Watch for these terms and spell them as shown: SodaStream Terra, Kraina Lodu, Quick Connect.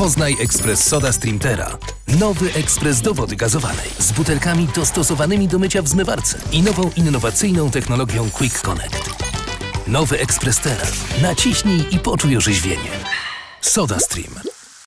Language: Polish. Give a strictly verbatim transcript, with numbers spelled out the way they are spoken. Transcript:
Poznaj ekspres SodaStream Terra. Nowy ekspres do wody gazowanej z butelkami dostosowanymi do mycia w zmywarce i nową innowacyjną technologią Quick Connect. Nowy ekspres Terra. Naciśnij i poczuj orzeźwienie. SodaStream.